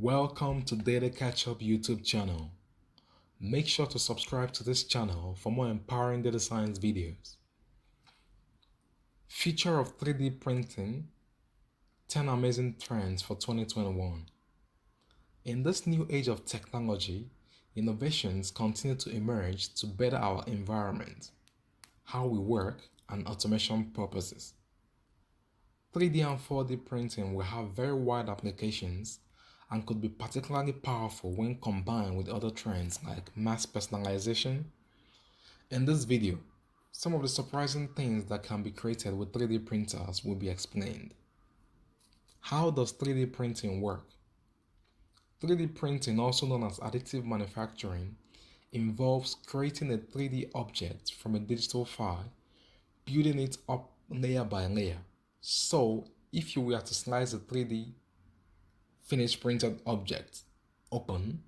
Welcome to Data Catch Up YouTube channel. Make sure to subscribe to this channel for more empowering data science videos. Future of 3D printing, 10 amazing trends for 2021. In this new age of technology, innovations continue to emerge to better our environment, how we work, and automation purposes. 3D and 4D printing will have very wide applications and could be particularly powerful when combined with other trends like mass personalization. In this video, some of the surprising things that can be created with 3D printers will be explained. How does 3D printing work? 3D printing, also known as additive manufacturing, involves creating a 3D object from a digital file, building it up layer by layer. So, if you were to slice a 3D finished printed object open,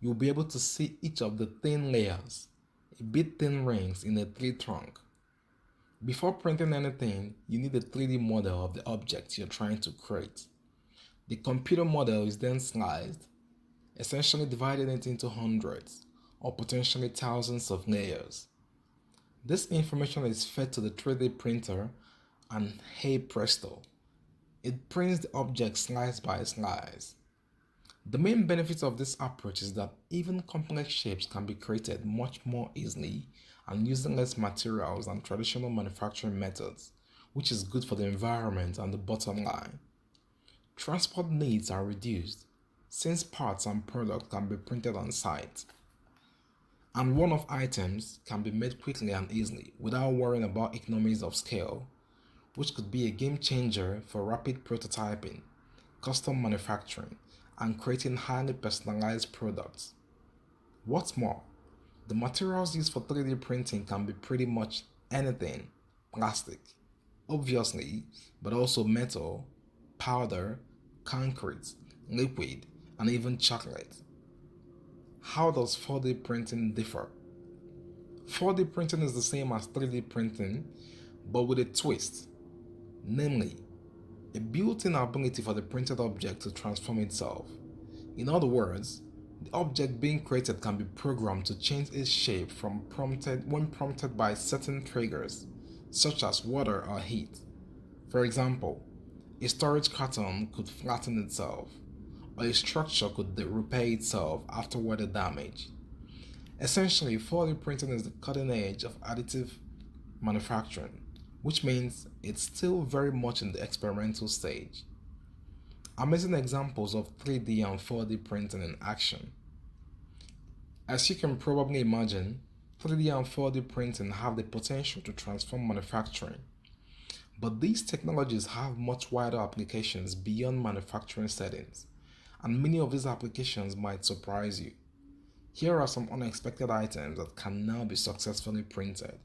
you'll be able to see each of the thin layers, a bit thin rings in a tree trunk. Before printing anything, you need a 3D model of the object you're trying to create. The computer model is then sliced, essentially dividing it into hundreds or potentially thousands of layers. This information is fed to the 3D printer and hey presto, it prints the object slice by slice. The main benefit of this approach is that even complex shapes can be created much more easily and using less materials than traditional manufacturing methods, which is good for the environment and the bottom line. Transport needs are reduced, since parts and products can be printed on site, and one-off items can be made quickly and easily without worrying about economies of scale, which could be a game changer for rapid prototyping, custom manufacturing, and creating highly personalized products. What's more, the materials used for 3D printing can be pretty much anything, plastic, obviously, but also metal, powder, concrete, liquid, and even chocolate. How does 4D printing differ? 4D printing is the same as 3D printing, but with a twist. Namely, a built-in ability for the printed object to transform itself. In other words, the object being created can be programmed to change its shape when prompted by certain triggers, such as water or heat. For example, a storage carton could flatten itself, or a structure could repair itself after weather damage. Essentially, 4D printing is the cutting edge of additive manufacturing, which means it's still very much in the experimental stage. Amazing examples of 3D and 4D printing in action. As you can probably imagine, 3D and 4D printing have the potential to transform manufacturing, but these technologies have much wider applications beyond manufacturing settings, and many of these applications might surprise you. Here are some unexpected items that can now be successfully printed.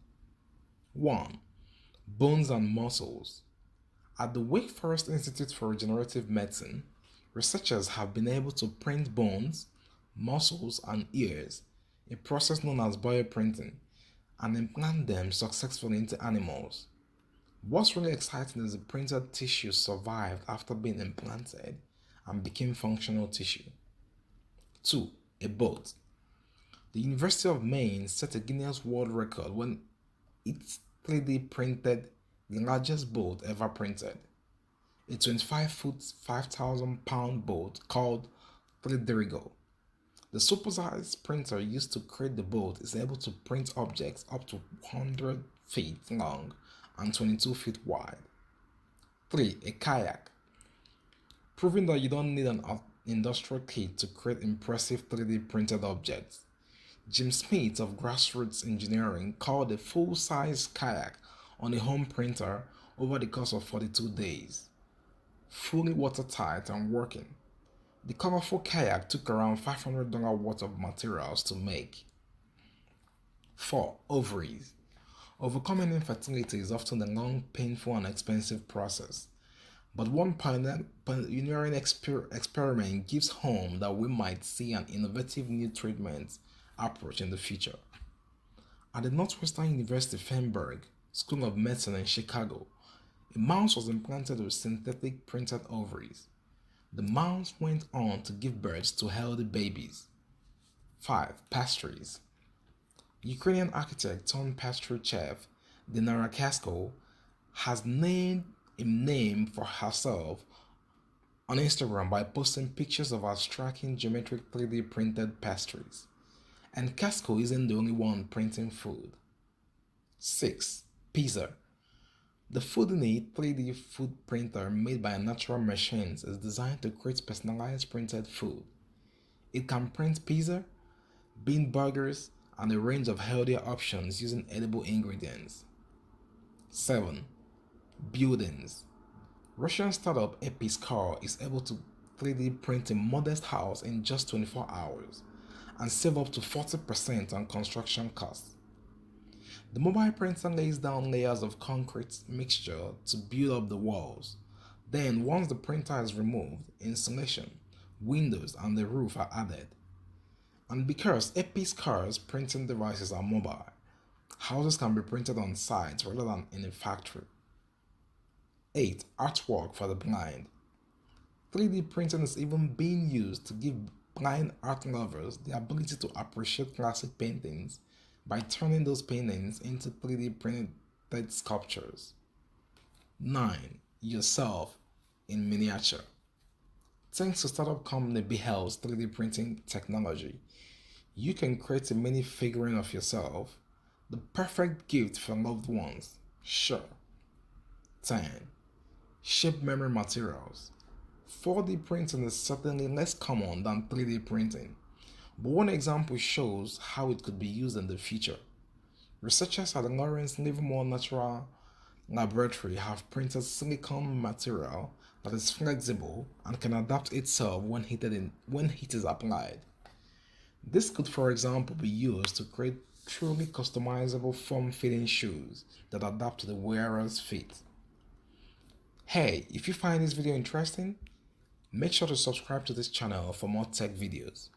1. Bones and muscles. At the Wake Forest Institute for Regenerative Medicine, researchers have been able to print bones, muscles, and ears, a process known as bioprinting, and implant them successfully into animals. What's really exciting is the printed tissue survived after being implanted and became functional tissue. 2. A boat. The University of Maine set a Guinness World Record when it 3D printed the largest boat ever printed, a 25-foot, 5,000-pound boat called 3Drigo. The supersized printer used to create the boat is able to print objects up to 100 feet long and 22 feet wide. 3. A kayak. Proving that you don't need an industrial kit to create impressive 3D printed objects. Jim Smith of Grassroots Engineering called a full-size kayak on a home printer over the course of 42 days. Fully watertight and working, the colorful kayak took around $500 worth of materials to make. 4. Ovaries. Overcoming infertility is often a long, painful, and expensive process, but one pioneering experiment gives home that we might see an innovative new treatment approach in the future. At the Northwestern University Feinberg School of Medicine in Chicago, a mouse was implanted with synthetic printed ovaries. The moms went on to give birth to healthy babies. 5. Pastries. Ukrainian architect turned pastry chef Dinara Kasko has named a name for herself on Instagram by posting pictures of her striking geometric 3D printed pastries. And Kasko isn't the only one printing food. 6. Pizza. The Foodini 3D food printer made by Natural Machines is designed to create personalized printed food. It can print pizza, bean burgers, and a range of healthier options using edible ingredients. 7. Buildings. Russian startup Episcar is able to 3D print a modest house in just 24 hours and save up to 40% on construction costs. The mobile printer lays down layers of concrete mixture to build up the walls. Then, once the printer is removed, insulation, windows, and the roof are added. And because Episcar's printing devices are mobile, houses can be printed on site rather than in a factory. 8. Artwork for the blind. 3D printing is even being used to give blind art lovers the ability to appreciate classic paintings by turning those paintings into 3D printed sculptures. 9. Yourself in miniature. Thanks to startup company Behel's 3D printing technology, you can create a mini figurine of yourself, the perfect gift for loved ones, sure. 10. Shape memory materials. 4D printing is certainly less common than 3D printing, but one example shows how it could be used in the future. Researchers at the Lawrence Livermore National Laboratory have printed silicone material that is flexible and can adapt itself when heat is applied. This could, for example, be used to create truly customizable form-fitting shoes that adapt to the wearer's feet. Hey, if you find this video interesting, make sure to subscribe to this channel for more tech videos.